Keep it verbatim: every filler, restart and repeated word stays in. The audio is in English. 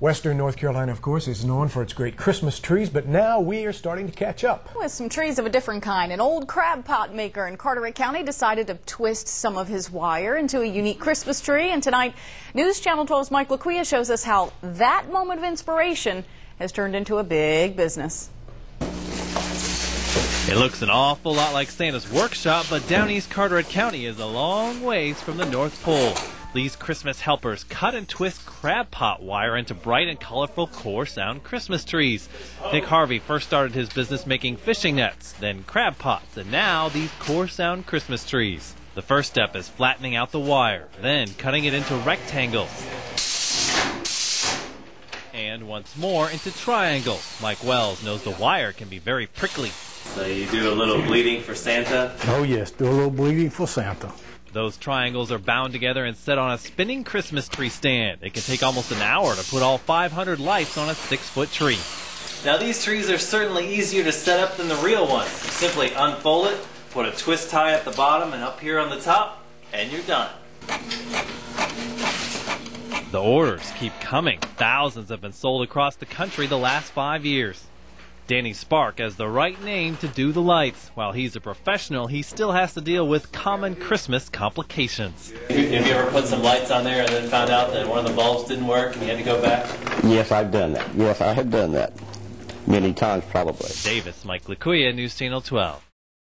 Western North Carolina, of course, is known for its great Christmas trees, but now we are starting to catch up with some trees of a different kind. An old crab pot maker in Carteret County decided to twist some of his wire into a unique Christmas tree, and tonight News Channel twelve's Mike Licuia shows us how that moment of inspiration has turned into a big business. It looks an awful lot like Santa's workshop, but down east Carteret County is a long ways from the North Pole. These Christmas helpers cut and twist crab pot wire into bright and colorful core sound Christmas trees. Nick Harvey first started his business making fishing nets, then crab pots, and now these core sound Christmas trees. The first step is flattening out the wire, then cutting it into rectangles. And once more into triangles. Mike Wells knows the wire can be very prickly. So you do a little bleeding for Santa? Oh yes, do a little bleeding for Santa. Those triangles are bound together and set on a spinning Christmas tree stand. It can take almost an hour to put all five hundred lights on a six-foot tree. Now these trees are certainly easier to set up than the real ones. You simply unfold it, put a twist tie at the bottom and up here on the top, and you're done. The orders keep coming. Thousands have been sold across the country the last five years. Danny Spark has the right name to do the lights. While he's a professional, he still has to deal with common Christmas complications. Have you ever put some lights on there and then found out that one of the bulbs didn't work and you had to go back? Yes, I've done that. Yes, I have done that. Many times, probably. Davis, Mike Licuia, News Channel twelve.